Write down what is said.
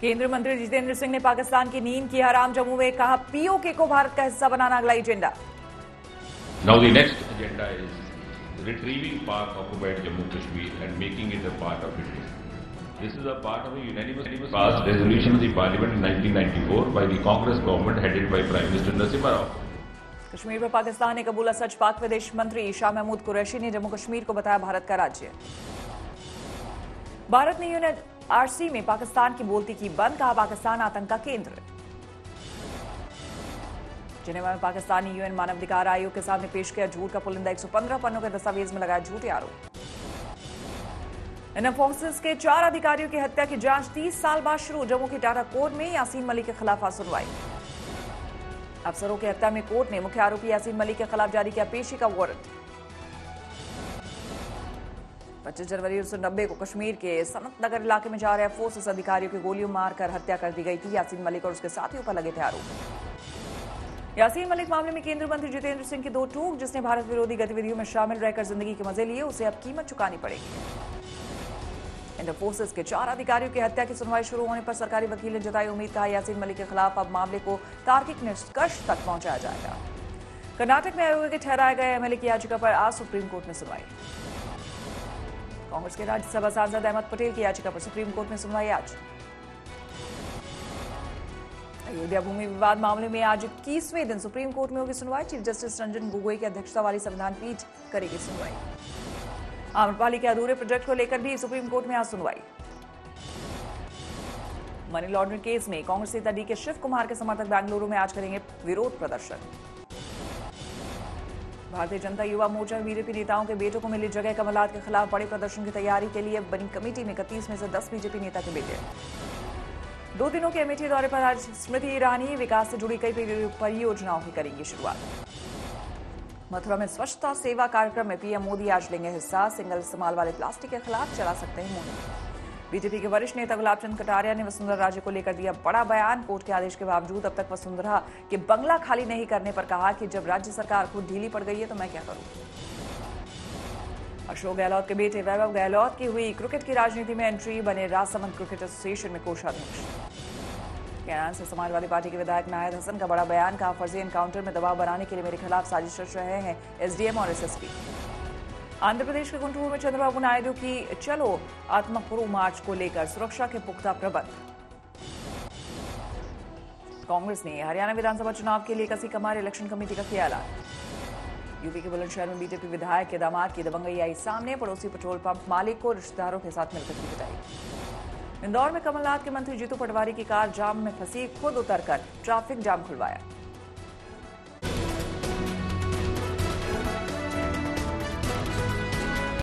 केंद्रीय मंत्री जितेंद्र सिंह ने पाकिस्तान की नींद की हराम जम्मू में कहा, पीओके को भारत का हिस्सा बनाना अगला agenda. Now the next agenda is retrieving part occupied Jammu Kashmir and making it a part of India. This is a part of a unanimous passed resolution of the Parliament in 1994 by the Congress government headed by Prime Minister Nasir Rauf. Kashmir पर पाकिस्तान ने कबूला सच। पाक विदेश मंत्री शाह महमूद कुरैशी ने जम्मू कश्मीर को बताया भारत का राज्य। भारत ने यूएनआरसी में पाकिस्तान की बोलती की बंद, कहा पाकिस्तान आतंक का केंद्र। जिनेवा में पाकिस्तान ने यूएन मानवाधिकार आयोग के सामने पेश किया झूठ का पुलिंदा। 115 पन्नों के दस्तावेज में लगाया झूठे आरोप। इन फोर्सेस के 4 अधिकारियों की हत्या की जांच 30 साल बाद शुरू। जम्मू के टाटा कोर्ट में यासीन मलिक के खिलाफ आज सुनवाई। अफसरों की हत्या में कोर्ट ने मुख्य आरोपी यासीन मलिक के खिलाफ जारी किया पेशी का वारंट। 25 जनवरी 1990 को कश्मीर के सनत नगर इलाके में जा रहे फोर्सेस अधिकारियों की गोलियों मारकर हत्या कर दी गई थी। यासीन मलिक और उसके साथियों पर लगे थे आरोप। यासीन मलिक मामले में केंद्रीय मंत्री जितेंद्र सिंह की 2 टूक। जिसने भारत विरोधी गतिविधियों में शामिल रहकर जिंदगी के मजे लिए, उसे अब कीमत चुकानी पड़ेगी। फोर्सेस के 4 अधिकारियों की हत्या की सुनवाई शुरू होने पर सरकारी वकील ने जताई उम्मीद, कहा यासीन मलिक के खिलाफ अब मामले को तार्किक निष्कर्ष तक पहुंचाया जाएगा। कर्नाटक में आयोग के ठहराए गए एमएलए की याचिका पर आज सुप्रीम कोर्ट में सुनवाई। कांग्रेस के राज्यसभा सांसद अहमद पटेल की याचिका पर सुप्रीम कोर्ट में सुनवाई आज। अयोध्या भूमि विवाद मामले में आज 21वें दिन सुप्रीम कोर्ट में होगी सुनवाई। चीफ जस्टिस रंजन गोगोई की अध्यक्षता वाली संविधान पीठ करेगी सुनवाई। आम्रपाली के अधूरे प्रोजेक्ट को लेकर भी सुप्रीम कोर्ट में आज सुनवाई। मनी लॉन्ड्रिंग केस में कांग्रेस नेता डीके शिव कुमार के समर्थक बेंगलुरु में आज करेंगे विरोध प्रदर्शन। भारतीय जनता युवा मोर्चा में बीजेपी नेताओं के बेटों को मिली जगह, कमलनाथ के खिलाफ बड़े प्रदर्शन की तैयारी के लिए बनी कमेटी में 31 में से 10 बीजेपी नेता के बेटे। 2 दिनों के अमेठी दौरे पर आज स्मृति ईरानी विकास से जुड़ी कई परियोजनाओं की करेंगी शुरुआत। मथुरा में स्वच्छता सेवा कार्यक्रम में पीएम मोदी आज लेंगे हिस्सा। सिंगल इस्तेमाल वाले प्लास्टिक के खिलाफ चला सकते हैं मोदी। बीजेपी के वरिष्ठ नेता गुलाबचंद कटारिया ने वसुंधरा राजे को लेकर दिया बड़ा बयान। कोर्ट के आदेश के बावजूद अब तक वसुंधरा के बंगला खाली नहीं करने पर कहा कि जब राज्य सरकार खुद ढीली पड़ गई है तो मैं क्या करूं। अशोक गहलोत के बेटे वैभव गहलोत की हुई क्रिकेट की राजनीति में एंट्री, बने राजसमंद क्रिकेट एसोसिएशन में कोषाध्यक्ष। कनाडा से समाजवादी पार्टी के विधायक नाहय हसन का बड़ा बयान, कहा फर्जी एनकाउंटर में दबाव बनाने के लिए मेरे खिलाफ साजिश रच रहे हैं एसडीएम और एसएसपी। आंध्र प्रदेश के गुंटूर में चंद्रबाबू नायडू की चलो आत्मकुरु मार्च को लेकर सुरक्षा के पुख्ता प्रबंध। कांग्रेस ने हरियाणा विधानसभा चुनाव के लिए कसी कमार इलेक्शन कमेटी का किया ऐलान। यूपी के बुलंदशहर में बीजेपी विधायक केदामाथ की दबंगई आई सामने, पड़ोसी पेट्रोल पंप मालिक को रिश्तेदारों के साथ मिलकर की पिटाई। इंदौर में कमलनाथ के मंत्री जीतू पटवारी की कार जाम में फंसी, खुद उतरकर ट्रैफिक जाम खुलवाया।